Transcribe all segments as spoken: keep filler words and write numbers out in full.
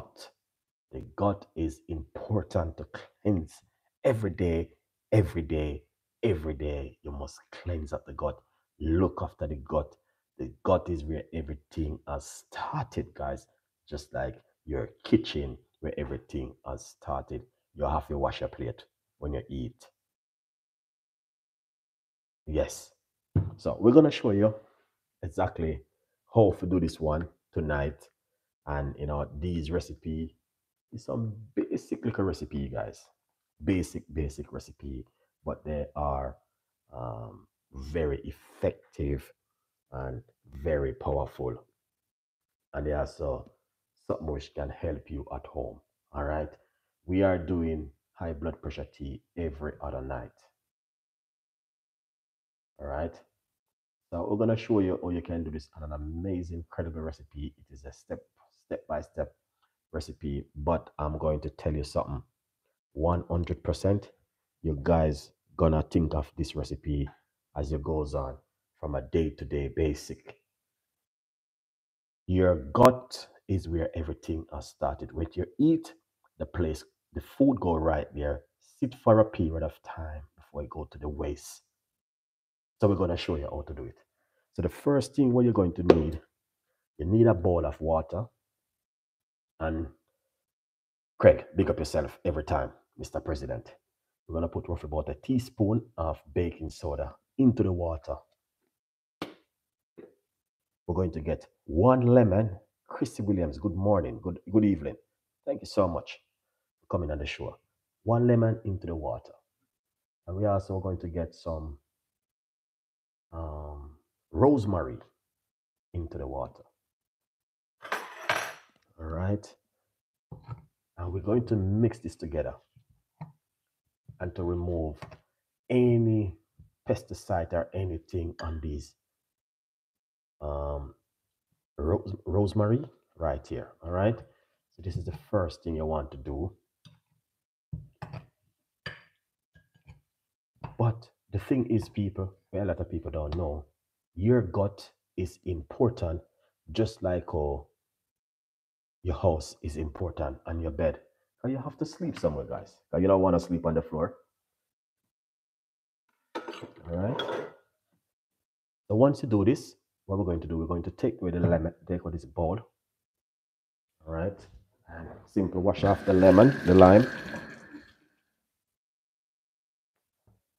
gut. The gut is important to cleanse every day, every day, every day. You must cleanse up the gut. Look after the gut. The gut is where everything has started, guys. Just like your kitchen, where everything has started. You have to wash your plate when you eat. Yes. So we're going to show you exactly how to do this one tonight. And, you know, these recipe is some basic little recipe, guys. Basic, basic recipe. But they are um, very effective and very powerful. And they are so something which can help you at home. All right. We are doing high blood pressure tea every other night. All right. So we're going to show you how you can do this on an amazing, incredible recipe. It is a step, step-by-step recipe, but I'm going to tell you something. one hundred percent you guys gonna think of this recipe as it goes on from a day-to-day basic. Your gut is where everything has started. When you eat, the place, the food go right there. Sit for a period of time before it go to the waste. So we're going to show you how to do it. So the first thing what you're going to need, you need a bowl of water. And Craig, big up yourself every time, Mister President. We're going to put roughly about a teaspoon of baking soda into the water. We're going to get one lemon. Christy Williams, good morning, good, good evening. Thank you so much for coming on the show. One lemon into the water. And we're also going to get some Um, rosemary into the water. All right. And we're going to mix this together and to remove any pesticide or anything on these um, ros rosemary right here. All right. So this is the first thing you want to do. But the thing is, people, well, a lot of people don't know, your gut is important just like oh, your house is important and your bed. So you have to sleep somewhere, guys. So you don't want to sleep on the floor. All right. So once you do this, what we're going to do, we're going to take away the lemon, take away this bowl. All right. And simply wash off the lemon, the lime.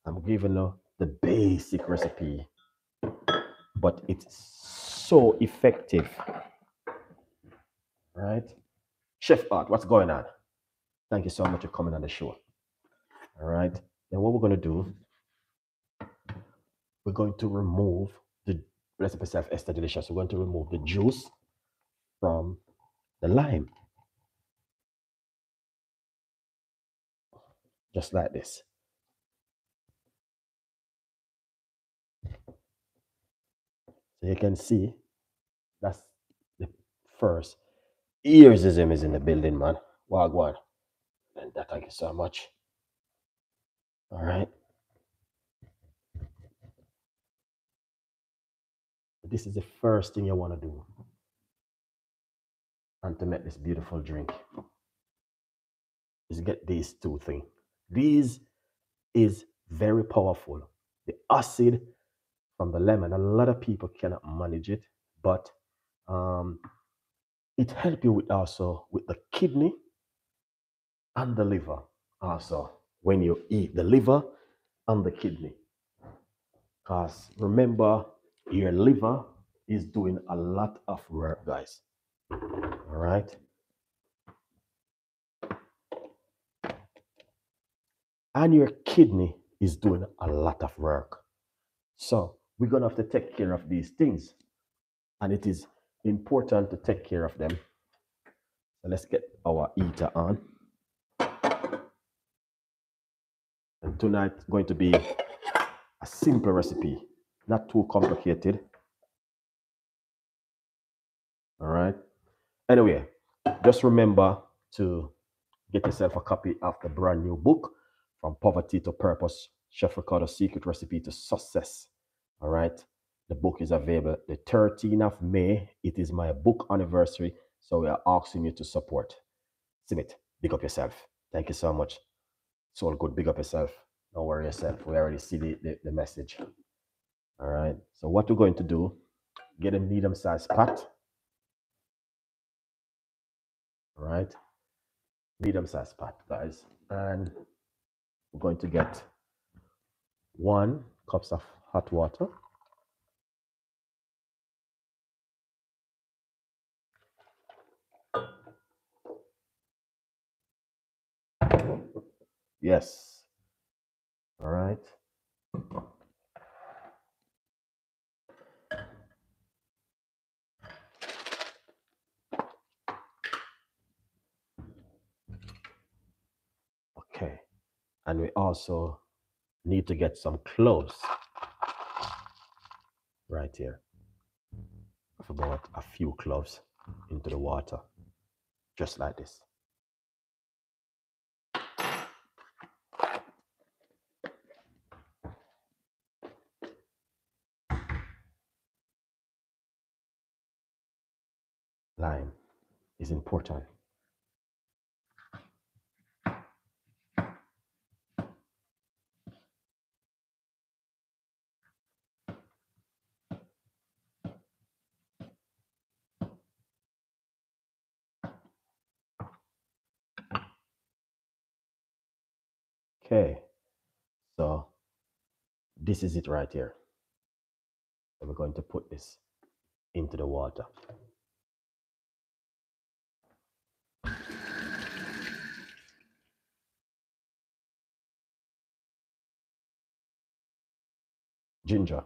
I'm giving you the basic recipe, but it's so effective, right? Chef Art, what's going on? Thank you so much for coming on the show. All right. Then what we're going to do, we're going to remove the recipe of Esther Delicious. We're going to remove the juice from the lime. Just like this. You can see that's the first. Earsism is in the building, man. Wagwan. And that, thank you so much. All right. This is the first thing you want to do. And to make this beautiful drink is get these two things. These is very powerful. The acid from the lemon, a lot of people cannot manage it, but um, it helps you with also with the kidney and the liver also when you eat the liver and the kidney, because remember your liver is doing a lot of work, guys. All right. And your kidney is doing a lot of work, so we're going to have to take care of these things, and it is important to take care of them. So let's get our eater on. And tonight is going to be a simple recipe, not too complicated. All right. Anyway, just remember to get yourself a copy of the brand new book, From Poverty to Purpose, Chef Ricardo's Secret Recipe to Success. All right. The book is available the thirteenth of May. It is my book anniversary, so we are asking you to support. Submit. Big up yourself. Thank you so much. It's all good. Big up yourself. Don't worry yourself. We already see the, the, the message. All right. So what we're going to do, get a medium sized pot. All right. Medium sized pot, guys. And we're going to get one cup of hot water. Yes. All right. Okay. And we also need to get some cloves right here. I've about a few cloves into the water, just like this. Lime is important. Okay, so this is it right here. And we're going to put this into the water. Ginger.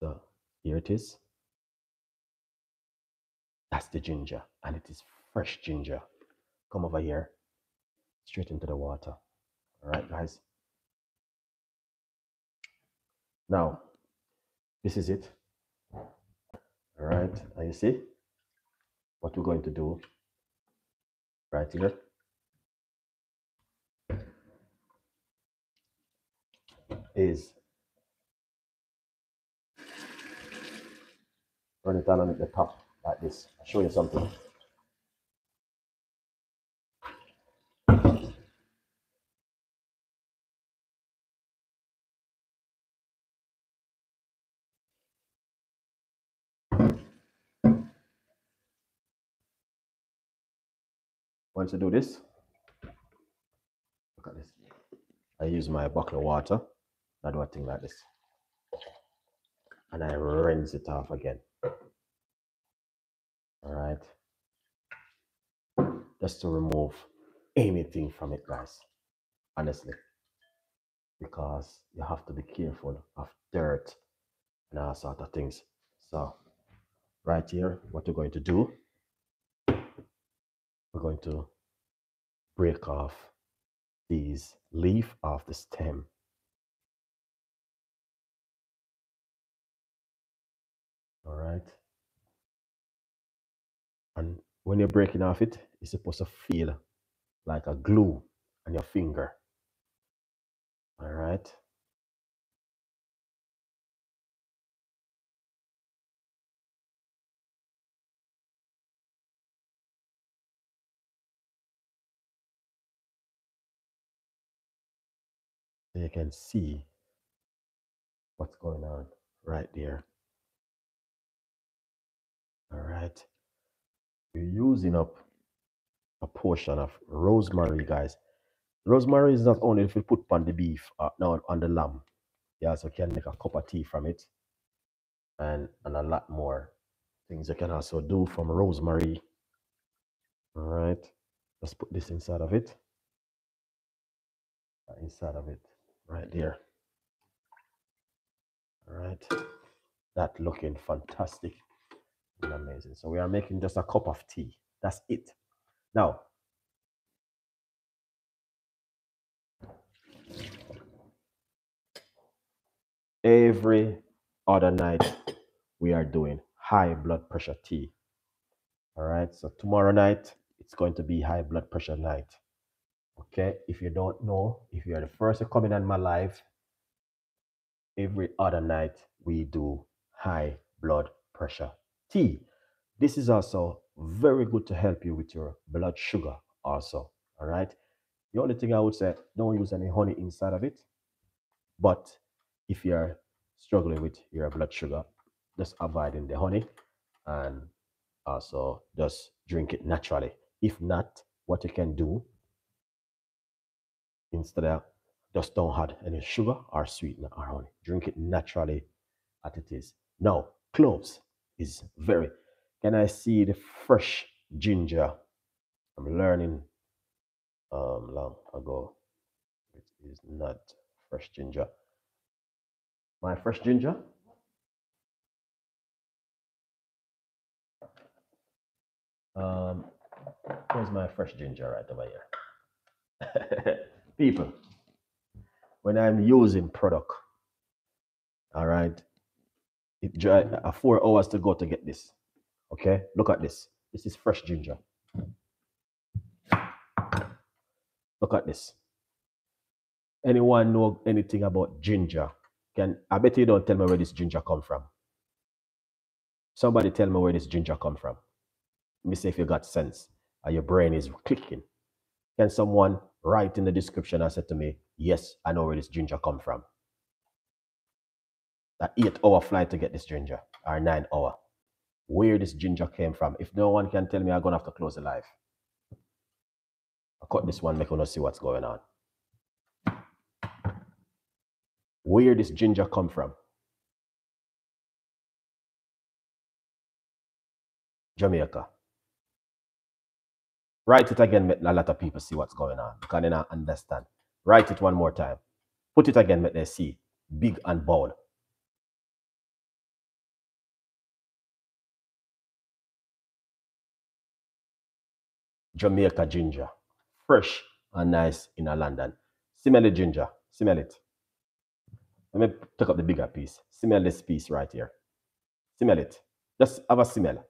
So here it is. That's the ginger, and it is fresh ginger. Come over here, straight into the water. All right, guys. Now, this is it. All right, and you see what we're going to do right here. Is run it down on the top like this. I'll show you something. Once you do this, look at this. I use my bucket of water. I do a thing like this. And I rinse it off again. All right. Just to remove anything from it, guys. Honestly. Because you have to be careful of dirt and all sort of things. So, right here, what we're going to do, we're going to break off these leaf of the stem. All right. And when you're breaking off it, it's supposed to feel like a glue on your finger. All right. So you can see what's going on right there. All right. We're using up a portion of rosemary, guys. Rosemary is not only if you put on the beef, uh, no, on the lamb. Yeah, so you can make a cup of tea from it, and and a lot more things you can also do from rosemary. All right. Let's put this inside of it. Inside of it. Right there. All right. That looking fantastic and amazing. So we are making just a cup of tea. That's it. Now, every other night we are doing high blood pressure tea. All right, so tomorrow night it's going to be high blood pressure night. Okay, if you don't know, if you are the first to come in on my live, every other night we do high blood pressure tea. This is also very good to help you with your blood sugar also. All right, the only thing I would say, don't use any honey inside of it. But if you're struggling with your blood sugar, just avoid in the honey and also just drink it naturally. If not, what you can do, instead of just don't add any sugar or sweetener or honey, drink it naturally as it is. Now, cloves is very, can I see the fresh ginger? I'm learning um, long ago. It is not fresh ginger. My fresh ginger? Um, here's my fresh ginger right over here. People, when I'm using product, all right, it dry uh, four hours to go to get this. Okay, look at this. This is fresh ginger. Look at this. Anyone know anything about ginger? Can I bet you don't tell me where this ginger come from? Somebody tell me where this ginger come from. Let me see if you got sense and your brain is clicking. Can someone write in the description and say to me, yes, I know where this ginger come from? That eight hour flight to get this ginger, or nine hour. Where this ginger came from. If no one can tell me, I'm gonna have to close the live. I'll cut this one, make you see what's going on. Where this ginger come from? Jamaica. Write it again, make a lot of people see what's going on, because they don't understand. Write it one more time. Put it again, make them see. Big and bold. Jamaica ginger. Fresh and nice in a London. Smell it, ginger. Smell it. Let me take up the bigger piece. Smell this piece right here. Smell it. Just have a smell.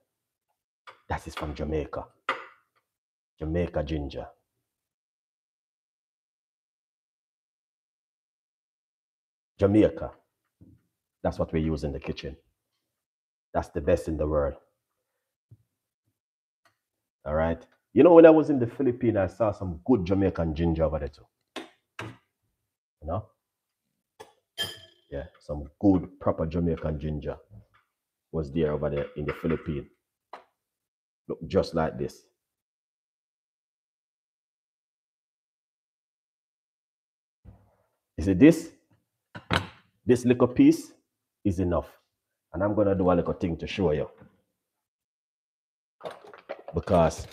That is from Jamaica. Jamaica ginger. Jamaica. That's what we use in the kitchen. That's the best in the world. All right. You know, when I was in the Philippines, I saw some good Jamaican ginger over there too. You know? Yeah, some good, proper Jamaican ginger was there over there in the Philippines. Look just like this. Is it this? This little piece is enough. And I'm going to do a little thing to show you. Because,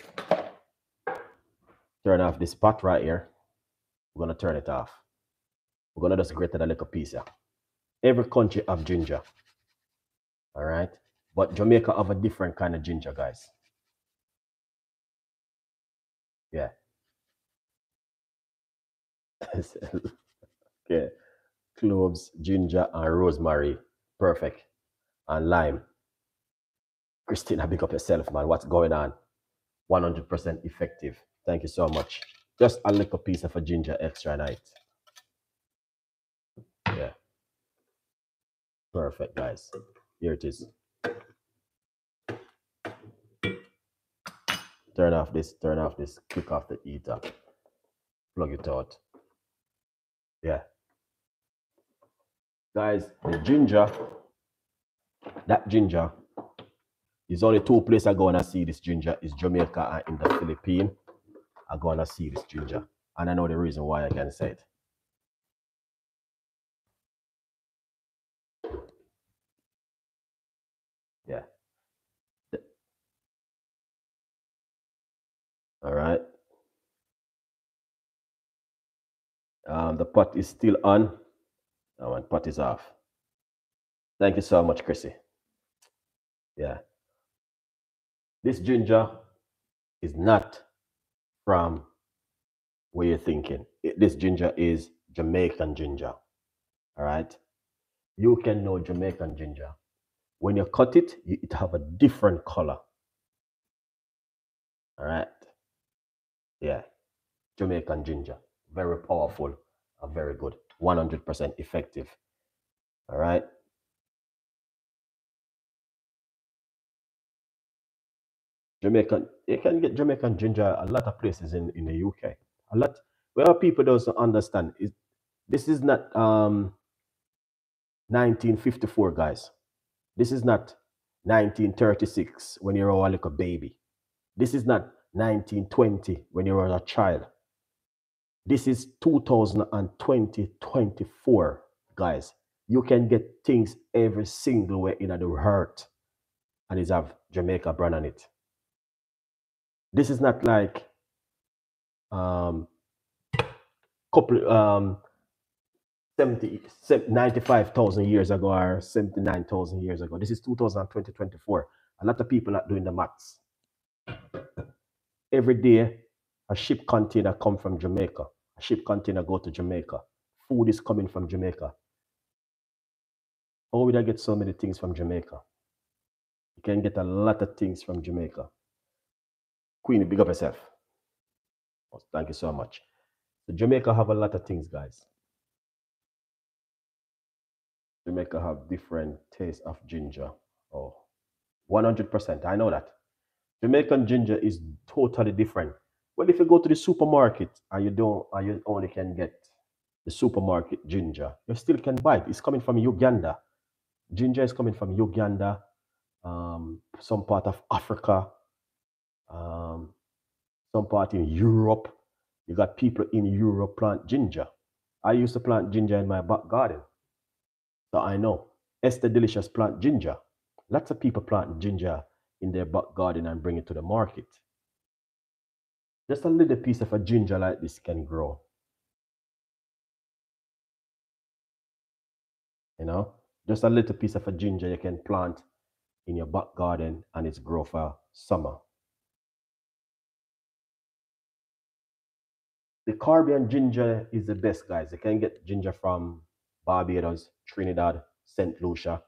turn off this pot right here. We're going to turn it off. We're going to just grate that little piece here. Every country have ginger. All right. But Jamaica have a different kind of ginger, guys. Yeah. Yeah, cloves, ginger, and rosemary. Perfect. And lime. Christina, pick up yourself, man. What's going on? one hundred percent effective. Thank you so much. Just a little piece of a ginger extra night. Yeah. Perfect, guys. Here it is. Turn off this, turn off this. Click off the heater. Plug it out. Yeah. Guys, the ginger, that ginger, there's only two places I'm going to see this ginger, is Jamaica and in the Philippines. I'm going to see this ginger. And I know the reason why I can say it. Yeah. All right. Um, the pot is still on. Oh, and pot is off. Thank you so much, Chrissy. Yeah. This ginger is not from where you're thinking. It, this ginger is Jamaican ginger. All right. You can know Jamaican ginger. When you cut it, you, it have a different color. All right. Yeah. Jamaican ginger. Very powerful and very good. one hundred percent effective. All right. Jamaican, you can get Jamaican ginger a lot of places in, in the U K. A lot. Well, people don't understand. It, this is not um, nineteen fifty-four, guys. This is not nineteen thirty-six when you were like a baby. This is not nineteen twenty when you were a child. This is two thousand twenty, twenty-four, guys. You can get things every single way in the heart, and it's have Jamaica brand on it. This is not like um couple um ninety-five thousand years ago or seventy-nine thousand years ago. This is two thousand twenty, twenty-four. A lot of people are doing the maths. Every day, a ship container come from Jamaica. A ship container go to Jamaica. Food is coming from Jamaica. How would I get so many things from Jamaica? You can get a lot of things from Jamaica. Queenie, big up yourself. Oh, thank you so much. So Jamaica have a lot of things, guys. Jamaica have different taste of ginger. Oh, one hundred percent. I know that. Jamaican ginger is totally different. Well, if you go to the supermarket and you don't, and you only can get the supermarket ginger, you still can buy it. It's coming from Uganda. Ginger is coming from Uganda, um, some part of Africa, um, some part in Europe. You got people in Europe plant ginger. I used to plant ginger in my back garden. So I know Esther Delicious plant ginger. Lots of people plant ginger in their back garden and bring it to the market. Just a little piece of a ginger like this can grow. You know, just a little piece of a ginger you can plant in your back garden and it's grow for summer. The Caribbean ginger is the best, guys. You can get ginger from Barbados, Trinidad, Saint Lucia.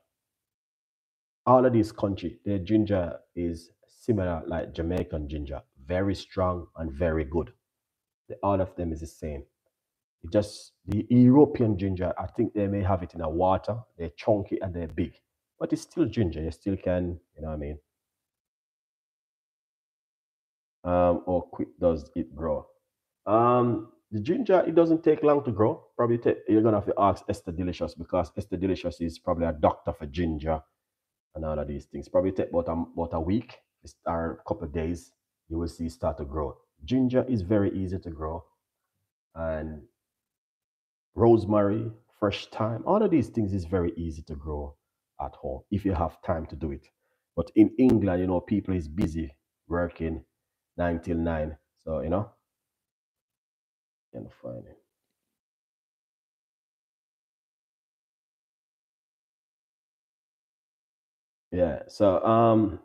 All of these countries, their ginger is similar like Jamaican ginger. Very strong and very good. The, all of them is the same. It just, the European ginger, I think they may have it in a water. They're chunky and they're big. But it's still ginger. You still can, you know what I mean? Um, or quick does it grow? Um, the ginger, it doesn't take long to grow. Probably take, you're going to have to ask Esther Delicious, because Esther Delicious is probably a doctor for ginger and all of these things. Probably take about a, about a week or a couple of days, you will see it start to grow. Ginger is very easy to grow. And rosemary, fresh thyme, all of these things is very easy to grow at home if you have time to do it. But in England, you know, people is busy working nine till nine. So, you know, you can find it. Yeah, so um,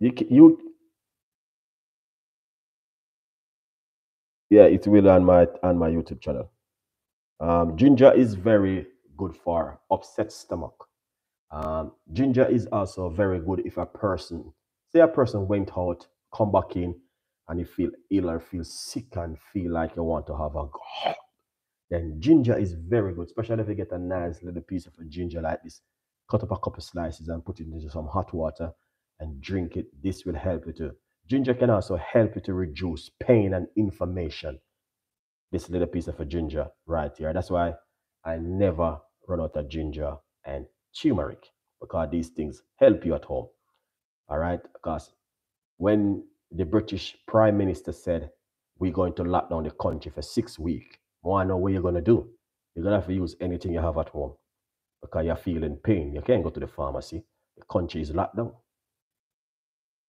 you you yeah, it will on my on my YouTube channel. Um, ginger is very good for upset stomach. Um, ginger is also very good if a person, say a person went out, come back in, and you feel ill or feel sick and feel like you want to have a cough, then ginger is very good, especially if you get a nice little piece of a ginger like this. Cut up a couple of slices and put it into some hot water and drink it. This will help you too. Ginger can also help you to reduce pain and inflammation. This little piece of a ginger right here. That's why I never run out of ginger and turmeric, because these things help you at home. All right? Because when the British Prime Minister said, we're going to lock down the country for six weeks, well, I know what you're going to do. You're going to have to use anything you have at home, because you're feeling pain. You can't go to the pharmacy. The country is locked down.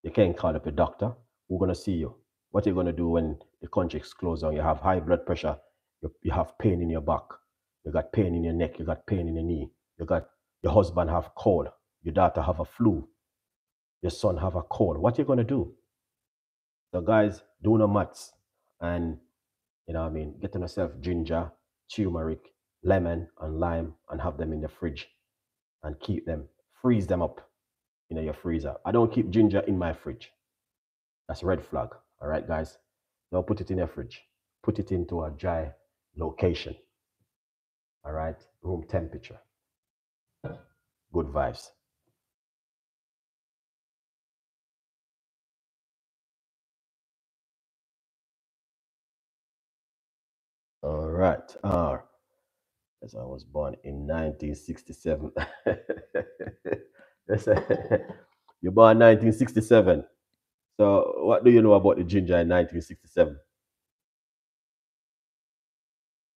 You can't call up a doctor. Who's going to see you? What are you going to do when the country is closed down? You have high blood pressure. You, you have pain in your back. You got pain in your neck. You got pain in your knee. You got your husband have cold. Your daughter have a flu. Your son have a cold. What are you going to do? So guys, do no maths. And, you know what I mean, getting yourself ginger, turmeric, lemon and lime, and have them in the fridge and keep them, freeze them up in your freezer. I don't keep ginger in my fridge. That's a red flag. All right, guys. Now put it in your fridge. Put it into a dry location. All right, room temperature. Good vibes. All right. Uh, as I was born in nineteen sixty-seven. You're born nineteen sixty-seven. So what do you know about the ginger in nineteen sixty-seven?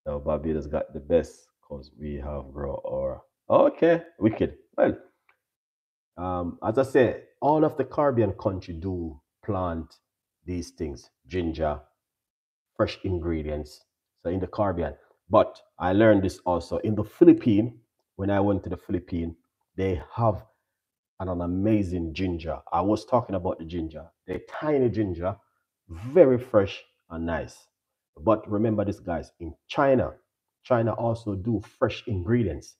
Now Barbados got the best because we have grown our... Okay, wicked. Well, um, as I said, all of the Caribbean country do plant these things. Ginger, fresh ingredients. So in the Caribbean, but I learned this also in the Philippines. When I went to the Philippines, they have an, an amazing ginger. I was talking about the ginger, the tiny ginger, very fresh and nice. But remember this, guys, in China, China also do fresh ingredients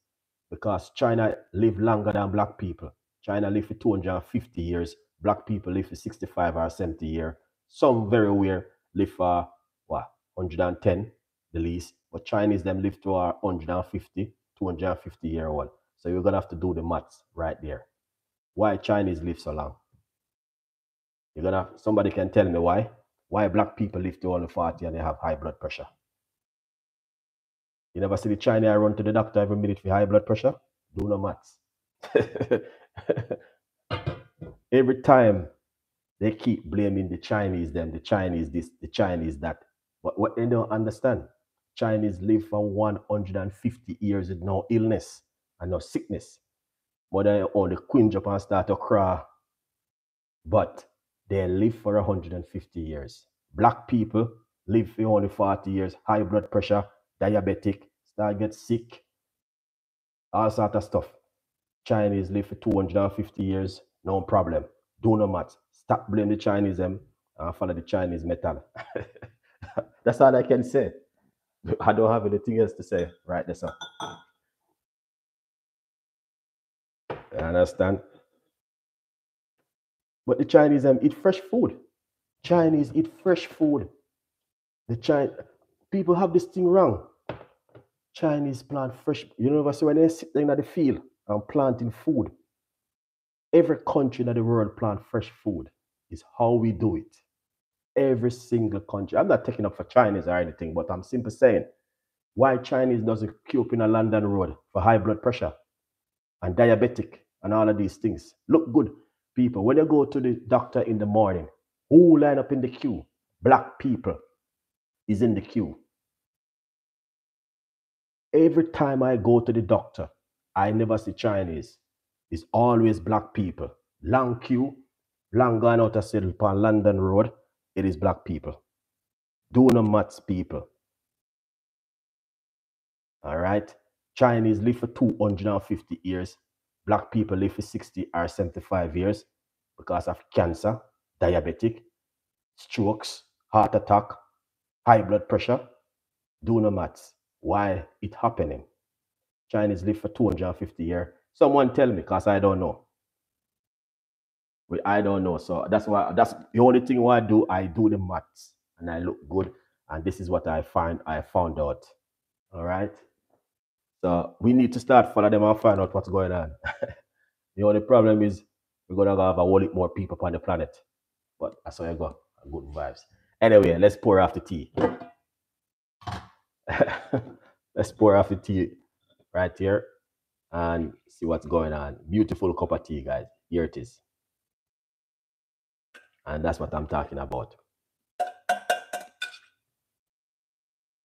because China live longer than black people. China live for two hundred fifty years. Black people live for sixty-five or seventy years. Some very weird live for what, one hundred ten. The least, but Chinese them live to our one hundred fifty, two hundred fifty year old. So you're gonna have to do the maths right there. Why Chinese live so long? You're gonna, somebody can tell me why? Why black people live to only forty and they have high blood pressure? You never see the Chinese run to the doctor every minute for high blood pressure? Do no maths. Every time they keep blaming the Chinese them, the Chinese this, the Chinese that. But what they don't understand, Chinese live for one hundred fifty years with no illness and no sickness. But they only queen Japan start to cry. But they live for one hundred fifty years. Black people live for only forty years, high blood pressure, diabetic, start get sick, all sort of stuff. Chinese live for two hundred fifty years, no problem. Do no matter. Stop blaming the Chinese them and follow the Chinese method. That's all I can say. I don't have anything else to say. Right, that's all. I understand. But the Chinese um, eat fresh food. Chinese eat fresh food. The Chinese people have this thing wrong. Chinese plant fresh. You know, so when they sit in the field and planting food, every country in the world plant fresh food. Is how we do it. Every single country. I'm not taking up for Chinese or anything, but I'm simply saying why Chinese doesn't queue up in a London road for high blood pressure and diabetic and all of these things. Look good, people. When you go to the doctor in the morning, who line up in the queue? Black people is in the queue. Every time I go to the doctor, I never see Chinese. It's always black people. Long queue, long gone out of settle upon London road. It is black people. Do no maths, people. All right. Chinese live for two hundred fifty years. Black people live for sixty or seventy-five years because of cancer, diabetic, strokes, heart attack, high blood pressure. Do no maths. Why it happening? Chinese live for two hundred fifty years. Someone tell me, because I don't know. I don't know. So that's why, that's the only thing why I do. I do the maths and I look good. And this is what I find I found out. All right. So we need to start following them and find out what's going on. The only problem is we're gonna have a whole lot more people on the planet. But that's how you go. Good vibes. Anyway, let's pour off the tea. Let's pour off the tea right here and see what's going on. Beautiful cup of tea, guys. Here it is. And that's what I'm talking about.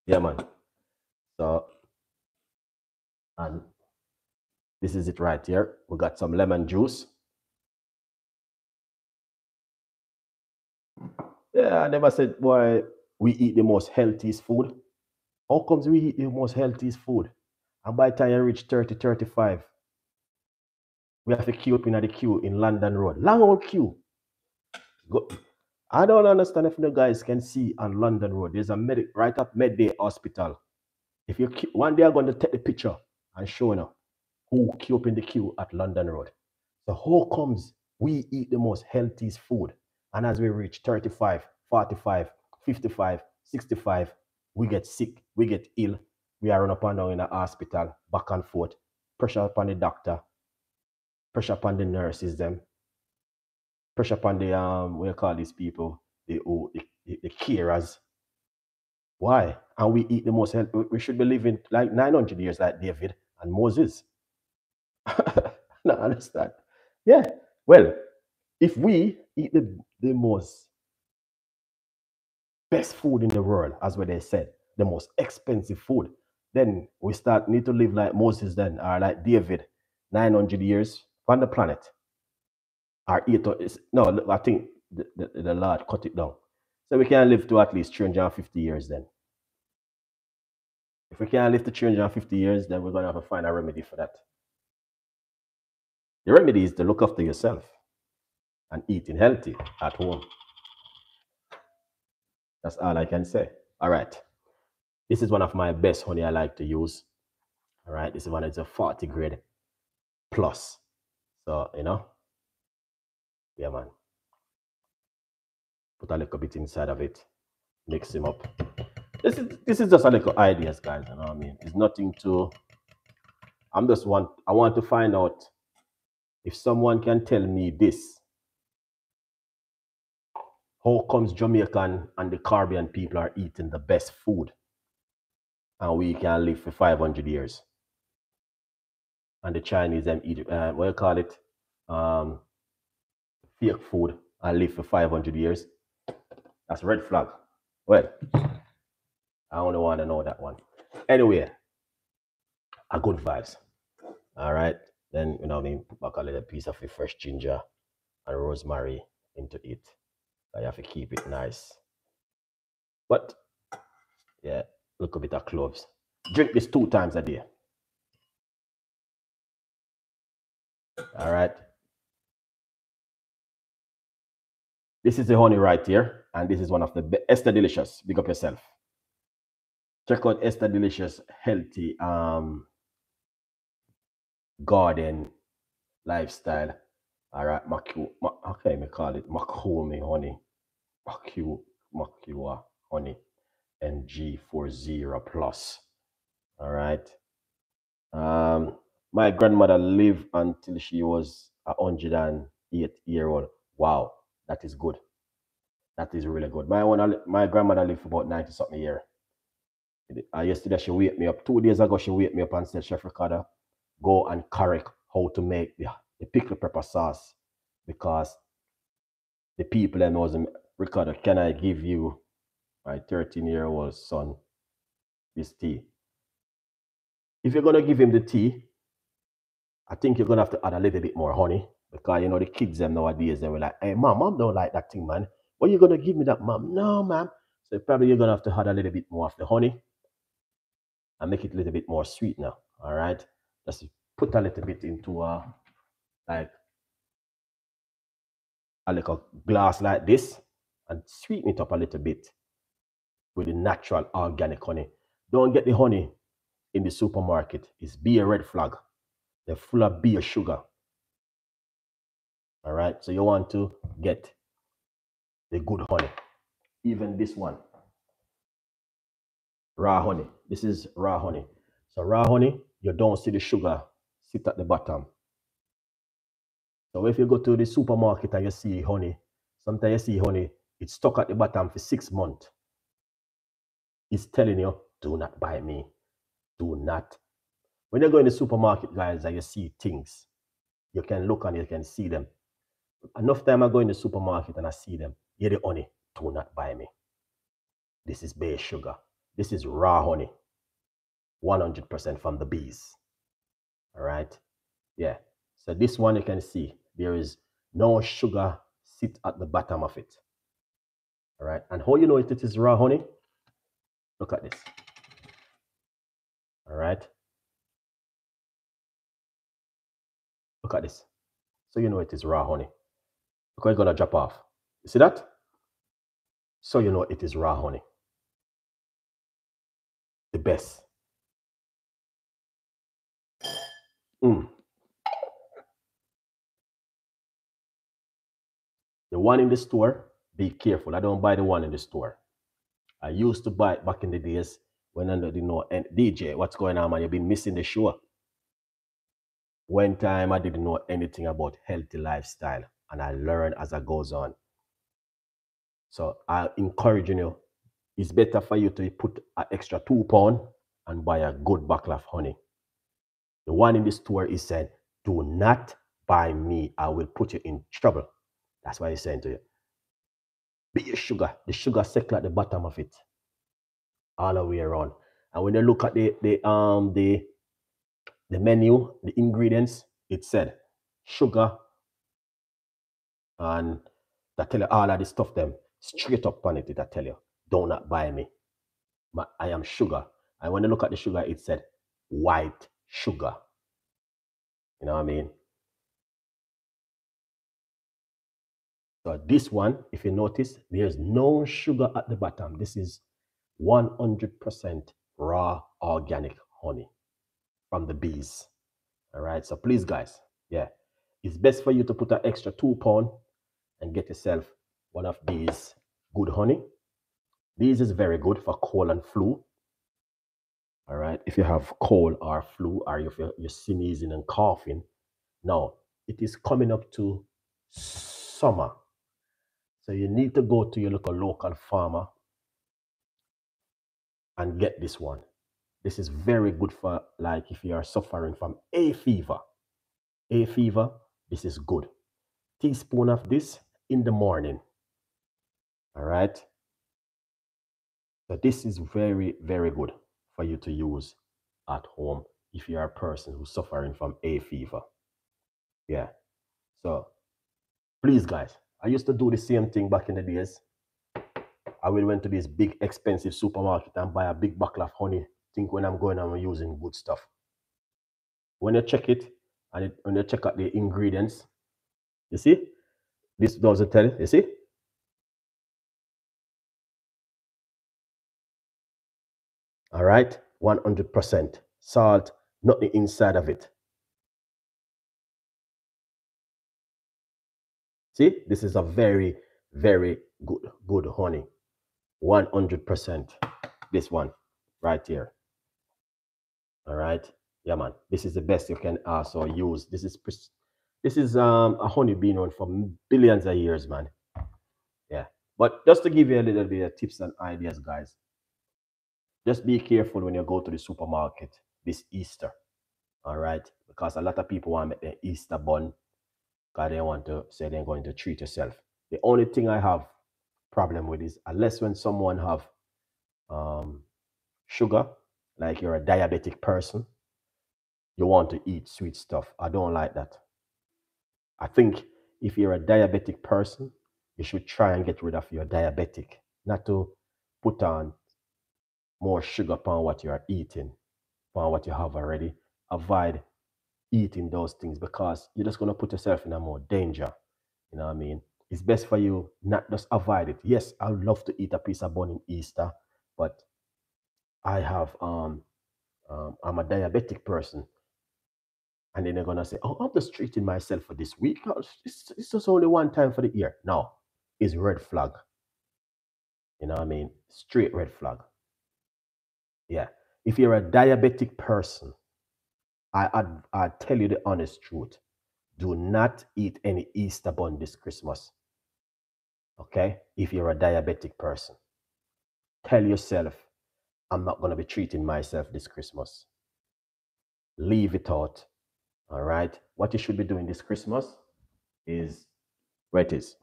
Yeah, man. So, and this is it right here. We got some lemon juice. Yeah, I never said why we eat the most healthiest food. How comes we eat the most healthiest food? And by the time you reach thirty, thirty-five, we have to queue up in the queue in London Road. Long old queue. Go. I don't understand if the guys can see on London Road. There's a medic right up Medway Hospital. If you queue, one day I'm going to take the picture and show you who queue up in the queue at London Road. So how comes we eat the most healthiest food And as we reach thirty-five, forty-five, fifty-five, sixty-five, we get sick, we get ill. We are run up and down in a hospital, back and forth. Pressure upon the doctor, pressure upon the nurses, them. Pressure upon the, um, what do you call these people? The, oh, the, the, the carers. Why? And we eat the most health. We should be living like nine hundred years like David and Moses. No, understand. Yeah. Well, if we eat the, the most best food in the world, as what they said, the most expensive food, then we start need to live like Moses then, or like David, nine hundred years on the planet. Or eight, no, I think the, the, the Lord cut it down. So we can live to at least three hundred fifty years then. If we can't live to three hundred fifty years, then we're going to have to find a remedy for that. The remedy is to look after yourself and eating healthy at home. That's all I can say. All right. This is one of my best honey I like to use. All right. This one is a forty grade plus. So, you know, yeah, man. Put a little bit inside of it. Mix them up. This is, this is just a little ideas, guys. You know what I mean? It's nothing to... I'm just want... I want to find out if someone can tell me this. How comes Jamaican and the Caribbean people are eating the best food? And we can live for five hundred years. And the Chinese, them eat, uh, what do you call it? Um, fake food and live for five hundred years. That's a red flag. Well, I only want to know that one. Anyway, a good vibes. All right. Then, you know what I mean? Put back a little piece of the fresh ginger and rosemary into it. I have to keep it nice. But, yeah, look a bit of cloves. Drink this two times a day. All right. This is the honey right here. And this is one of the best. Esther Delicious. Big up yourself. Check out Esther Delicious Healthy um, Garden Lifestyle. All right. Macu, ma, okay, me call it Macomi honey. Macu, Macua honey. M G forty plus. All right. Um, my grandmother lived until she was one hundred and eight year old. Wow. That is good. That is really good. My own, my grandmother lived for about ninety something years. Uh, yesterday she waked me up. Two days ago she waked me up and said, Chef Ricardo, go and correct how to make the, the pickle pepper sauce, because the people and was Ricardo, can I give you my thirteen year old son this tea? If you're gonna give him the tea, I think you're gonna have to add a little bit more honey. Because, you know, the kids them nowadays, they were like, hey, mom, mom don't like that thing, man. What are you going to give me that, mom? No, ma'am. So probably you're going to have to add a little bit more of the honey and make it a little bit more sweet now, all right? Just put a little bit into, uh, like, a little glass like this and sweeten it up a little bit with the natural organic honey. Don't get the honey in the supermarket. It's beer red flag. They're full of beer sugar. All right, so you want to get the good honey. Even this one, raw honey. This is raw honey. So raw honey, you don't see the sugar sit at the bottom. So if you go to the supermarket and you see honey, sometimes you see honey, it's stuck at the bottom for six months. It's telling you, do not buy me. Do not. When you go in the supermarket, guys, and you see things, you can look and you can see them. Enough time I go in the supermarket and I see them. Here the honey, do not buy me. This is bare sugar. This is raw honey. one hundred percent from the bees. All right. Yeah. So this one you can see, there is no sugar sit at the bottom of it. All right. And how you know it, it is raw honey? Look at this. All right. Look at this. So you know it is raw honey. Because it's going to drop off. You see that? So you know it is raw honey. The best. Mm. The one in the store, be careful. I don't buy the one in the store. I used to buy it back in the days when I didn't know, and D J, what's going on, man? You've been missing the show. One time I didn't know anything about healthy lifestyle, and I learned as I goes on. So I encourage you, it's better for you to put an extra two pound and buy a good bottle of honey. The one in the store is saying, do not buy me, I will put you in trouble. That's why he's saying to you, be your sugar. The sugar circle at the bottom of it, all the way around. And when you look at the the um the the menu, the ingredients, it said sugar, and that tell you all of the stuff them straight up on it. It I tell you, do not buy me, but I am sugar. And when you look at the sugar, it said white sugar. You know what I mean? So this one, if you notice, there's no sugar at the bottom. This is one hundred percent raw organic honey from the bees. All right, so please guys, yeah, it's best for you to put an extra two pound and get yourself one of these good honey. These is very good for cold and flu. All right, if you have cold or flu, or if you're, you're sneezing and coughing. Now it is coming up to summer, so you need to go to your local local farmer and get this one. This is very good for, like, if you are suffering from a fever. A fever, this is good. Teaspoon of this in the morning. All right. So this is very, very good for you to use at home if you are a person who's suffering from a fever. Yeah. So please, guys, I used to do the same thing back in the days. I will went to this big expensive supermarket and buy a big bottle of honey. Think when I'm going, I'm using good stuff. When you check it, and it, when you check out the ingredients, you see, this doesn't tell you. You see, all right, one hundred percent salt, nothing inside of it. See, this is a very, very good, good honey. one hundred percent this one right here. All right, yeah man, this is the best you can also use. This is this is um a honey bean on for billions of years, man. Yeah, but just to give you a little bit of tips and ideas, guys, just be careful when you go to the supermarket this Easter. All right, because a lot of people want to make an Easter bun because they want to say they're going to treat yourself. The only thing I have problem with is, unless when someone have um sugar, like you're a diabetic person, you want to eat sweet stuff. I don't like that. I think if you're a diabetic person, you should try and get rid of your diabetic, not to put on more sugar upon what you are eating, upon what you have already. Avoid eating those things because you're just going to put yourself in a more danger. You know what I mean? It's best for you not just avoid it. Yes, I would love to eat a piece of bun in Easter, but I have, um, um, I'm a diabetic person. And then they're going to say, oh, I'm just treating myself for this week. It's, it's just only one time for the year. No, it's red flag. You know what I mean? Straight red flag. Yeah. If you're a diabetic person, I, I, I tell you the honest truth. Do not eat any Easter bun this Christmas. Okay? If you're a diabetic person, tell yourself, I'm not going to be treating myself this Christmas. Leave it out. All right. What you should be doing this Christmas is where it is.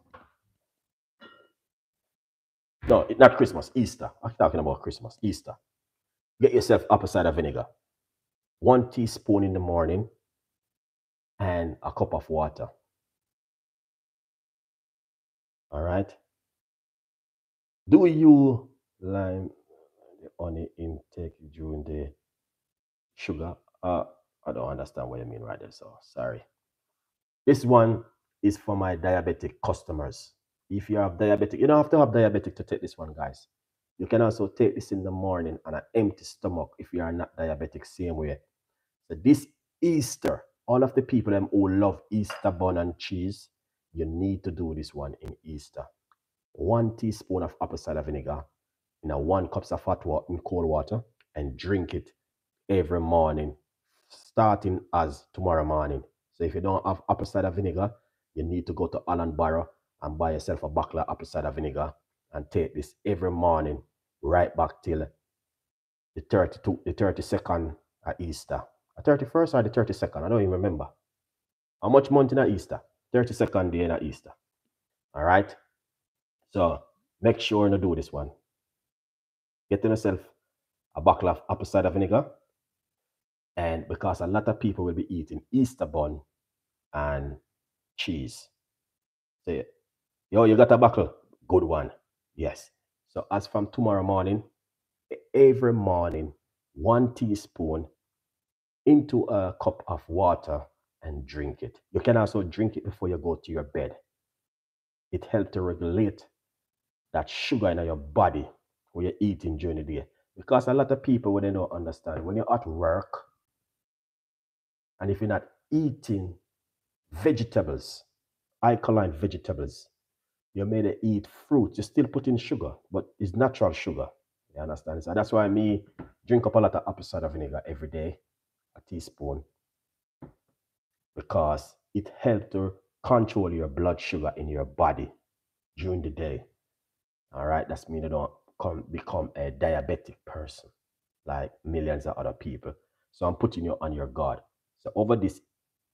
No, it, not Christmas, Easter. I'm talking about Christmas, Easter. Get yourself apple cider vinegar, one teaspoon in the morning, and a cup of water. All right. Do you lime? Honey intake during the sugar, uh I don't understand what you mean right there, so sorry. This one is for my diabetic customers. If you have diabetic, you don't have to have diabetic to take this one, guys. You can also take this in the morning on an empty stomach if you are not diabetic, same way. So this Easter, all of the people who love Easter bun and cheese, You need to do this one in Easter. One teaspoon of apple cider vinegar in a one cups of hot water in cold water, and drink it every morning, starting as tomorrow morning. So if you don't have apple cider vinegar, you need to go to Allen Barrow and buy yourself a bottle of apple cider vinegar and take this every morning, right back till the thirty-second of Easter. The thirty-first or the thirty-second, I don't even remember. How much month in a Easter? thirty-second day in a Easter. All right? So make sure you do this one. Get yourself a bottle of apple cider vinegar, and because a lot of people will be eating Easter bun and cheese. Say, yo, you got a bottle? Good one. Yes. So as from tomorrow morning, every morning, one teaspoon into a cup of water and drink it. You can also drink it before you go to your bed. It helps to regulate that sugar in your body when you're eating during the day. Because a lot of people, when they don't understand, when you're at work and if you're not eating vegetables, alkaline vegetables, you may eat fruit, you still put in sugar, but it's natural sugar. You understand? So that's why me drink up a lot of apple cider vinegar every day, a teaspoon, because it helps to control your blood sugar in your body during the day. All right, that's mean you don't come, become a diabetic person like millions of other people. So I'm putting you on your guard. So over this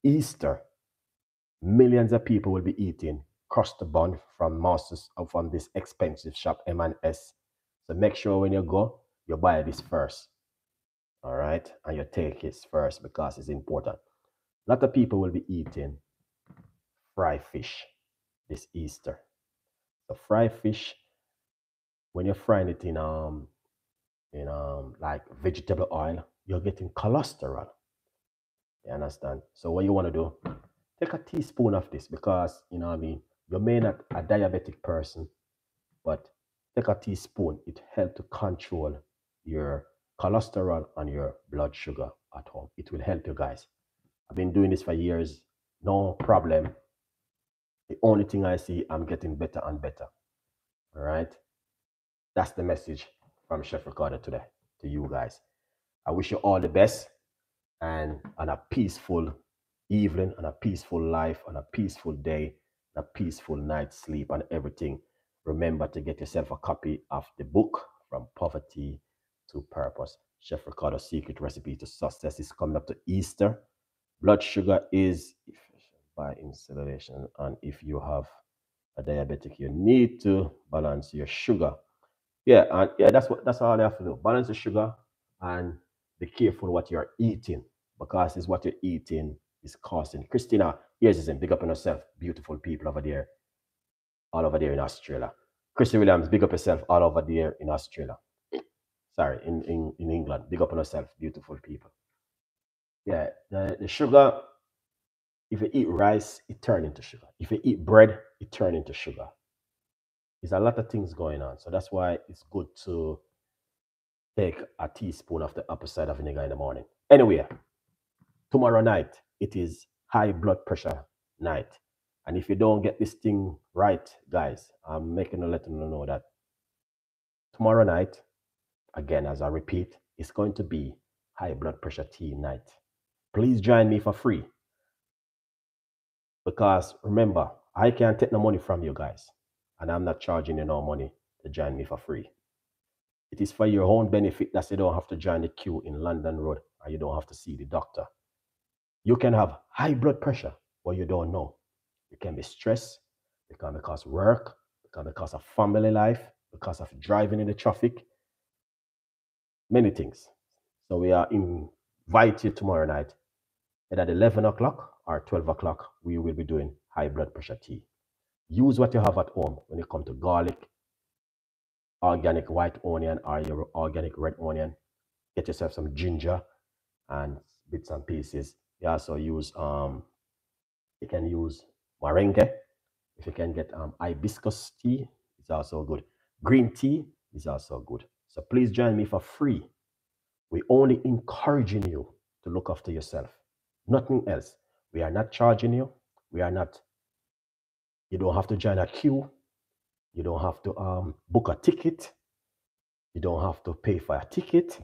Easter, millions of people will be eating crust bun from Moses or from this expensive shop M and S. So make sure when you go, you buy this first. All right, and you take it first because it's important. A lot of people will be eating fried fish this Easter. The fried fish, when you're frying it in um in um like vegetable oil, you're getting cholesterol. You understand? So what you want to do, take a teaspoon of this, because you know what I mean, you may not a diabetic person, but take a teaspoon. It helps to control your cholesterol and your blood sugar at home. It will help you guys. I've been doing this for years, no problem. The only thing I see, I'm getting better and better. All right. That's the message from Chef Ricardo today to you guys. I wish you all the best and, and a peaceful evening and a peaceful life and a peaceful day, and a peaceful night's sleep and everything. Remember to get yourself a copy of the book From Poverty to Purpose. Chef Ricardo's Secret Recipe to Success is coming up to Easter. Blood sugar is by insulation, and if you have a diabetic, you need to balance your sugar. Yeah, and yeah, that's what that's all you have to do. Balance the sugar and be careful what you're eating, because it's what you're eating is causing. Christina, here's him. Big up on yourself, beautiful people over there, all over there in Australia. Christy Williams, big up yourself, all over there in Australia. Sorry, in in, in England, big up on yourself, beautiful people. Yeah, the, the sugar, if you eat rice, it turns into sugar. If you eat bread, it turns into sugar. There's a lot of things going on. So that's why it's good to take a teaspoon of the apple cider vinegar in the morning. Anyway, tomorrow night, it is high blood pressure night. And if you don't get this thing right, guys, I'm making a letter to know that tomorrow night, again, as I repeat, it's going to be high blood pressure tea night. Please join me for free, because remember, I can't take no money from you guys, and I'm not charging you no money to join me for free. It is for your own benefit that you don't have to join the queue in London Road, and you don't have to see the doctor. You can have high blood pressure, but you don't know. You can be stressed, it can be because of work, it can be because of family life, because of driving in the traffic, many things. So we are invite you tomorrow night, and at eleven o'clock or twelve o'clock, we will be doing high blood pressure tea. Use what you have at home when it comes to garlic, organic white onion or your organic red onion. Get yourself some ginger and bits and pieces. You also use, um, you can use moringa. If you can get um, hibiscus tea, it's also good. Green tea is also good. So please join me for free. We're only encouraging you to look after yourself. Nothing else. We are not charging you. We are not You don't have to join a queue. You don't have to um, book a ticket. You don't have to pay for a ticket.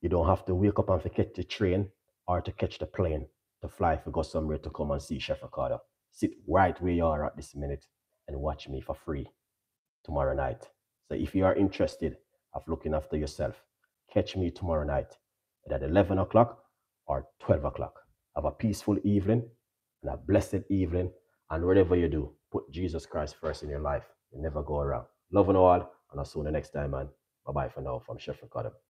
You don't have to wake up and forget the train or to catch the plane to fly for go somewhere to come and see Chef Ricardo. Sit right where you are at this minute and watch me for free tomorrow night. So if you are interested of looking after yourself, catch me tomorrow night at eleven o'clock or twelve o'clock. Have a peaceful evening and a blessed evening. And whatever you do, put Jesus Christ first in your life. You never go around. Love and all. And I'll see you next time, man. Bye-bye for now from Chef Ricardo.